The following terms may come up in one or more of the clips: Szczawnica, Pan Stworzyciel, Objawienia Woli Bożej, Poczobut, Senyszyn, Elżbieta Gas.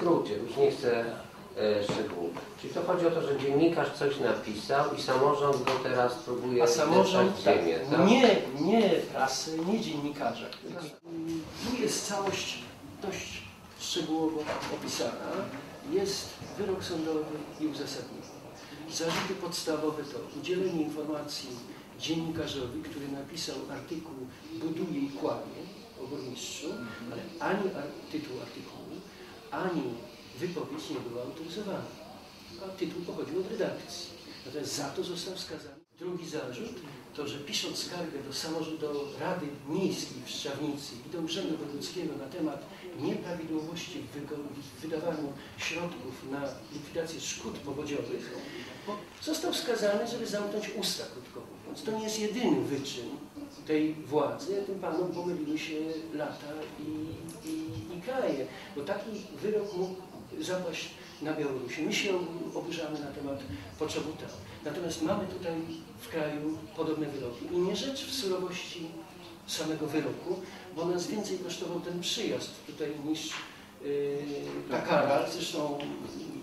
skrócie, już nie chcę szczegółów. Czyli to chodzi o to, że dziennikarz coś napisał i samorząd go teraz próbuje... A samorząd tak, ziemię, tak? Nie prasy, nie dziennikarze. Tu jest całość dość szczegółowo opisana. Jest wyrok sądowy i uzasadnienie. Zarzuty podstawowe to udzielenie informacji dziennikarzowi, który napisał artykuł buduje i kłamie o burmistrzu, ale ani tytuł artykułu, ani wypowiedź nie była autoryzowana, a tytuł pochodził od redakcji. Natomiast za to został skazany. Drugi zarzut to, że pisząc skargę do Rady Miejskiej w Szczawnicy i do Urzędu Wojewódzkiego na temat nieprawidłowości w wydawaniu środków na likwidację szkód powodziowych, został skazany, żeby zamknąć usta, krótko mówiąc. To nie jest jedyny wyczyn tej władzy. Tym panom pomyliły się lata i kraje, bo taki wyrok mógł zapaść na Białorusi. My się oburzamy na temat Poczobuta. Natomiast mamy tutaj w kraju podobne wyroki. I nie rzecz w surowości samego wyroku, bo nas więcej kosztował ten przyjazd tutaj niż ta kara. Zresztą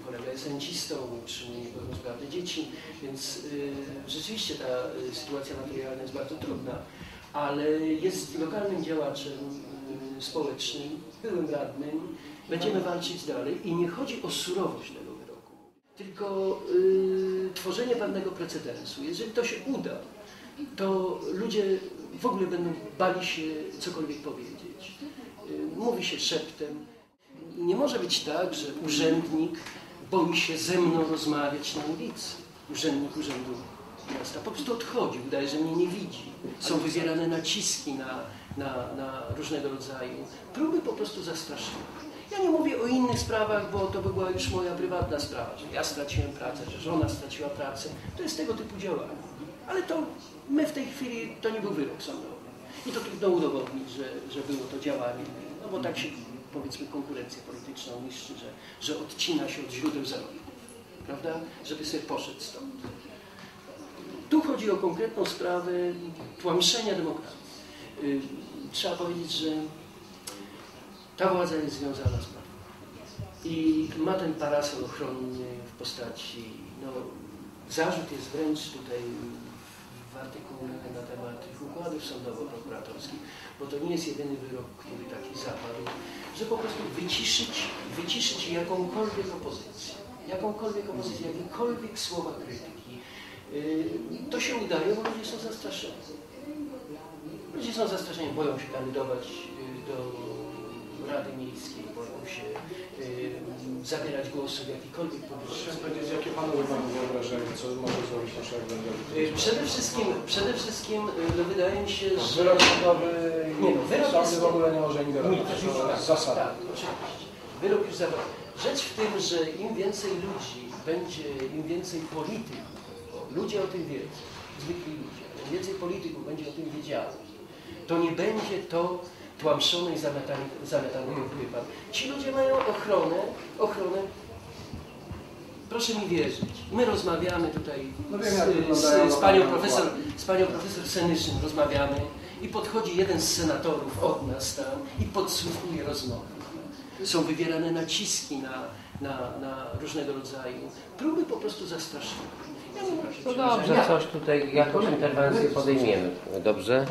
kolega jest rencistą, utrzymuje niepełnosprawne dzieci, więc rzeczywiście ta sytuacja materialna jest bardzo trudna, ale jest lokalnym działaczem społecznym, byłym radnym. Będziemy walczyć dalej i nie chodzi o surowość tego wyroku, tylko tworzenie pewnego precedensu. Jeżeli to się uda, to ludzie w ogóle będą bali się cokolwiek powiedzieć. Mówi się szeptem. Nie może być tak, że urzędnik boi się ze mną rozmawiać na ulicy. Urzędnik urzędu miasta po prostu odchodzi, udaje, że mnie nie widzi. Są wywierane naciski na różnego rodzaju próby po prostu zastraszenia. Ja nie mówię o innych sprawach, bo to była już moja prywatna sprawa, że ja straciłem pracę, że żona straciła pracę. To jest tego typu działanie. Ale to my w tej chwili, to nie był wyrok sądowy. I to trudno udowodnić, że było to działanie, no bo tak się, powiedzmy, konkurencja polityczna niszczy, że odcina się od źródeł zarobków, prawda? Żeby sobie poszedł stąd. Tu chodzi o konkretną sprawę tłamszenia demokracji. Trzeba powiedzieć, że ta władza jest związana z prawem i ma ten parasol ochronny w postaci, no, zarzut jest wręcz tutaj w artykule na temat tych układów sądowo-prokuratorskich, bo to nie jest jedyny wyrok, który taki zapadł, że po prostu wyciszyć jakąkolwiek opozycję, jakiekolwiek słowa krytyki. To się udaje, bo ludzie są zastraszeni. Ludzie są zastraszeni, boją się kandydować do Rady Miejskiej, boją się zabierać głosu w jakikolwiek publiczności. Chciałem powiedzieć, jakie panowie mają wyobrażenie, co może zrobić nasza organizacja? Przede wszystkim wydaje mi się, że... Wyrok sądowy w ogóle nie może ingerować. To zasada. Tak, oczywiście. Wyrok już zawarty. Rzecz w tym, że im więcej ludzi będzie, im więcej polityków, bo ludzie o tym wiedzą, zwykli ludzie, im więcej polityków będzie o tym wiedziało, to nie będzie to tłamszone i zamiatane wpływa. Ci ludzie mają ochronę. Proszę mi wierzyć, my rozmawiamy tutaj z panią profesor Senyszyn, rozmawiamy i podchodzi jeden z senatorów od nas tam i podsłuchuje rozmowy. Są wywierane naciski na różnego rodzaju próby po prostu zastraszenia. Ja nie wiem, czy coś tutaj, jakąś interwencję podejmiemy, dobrze?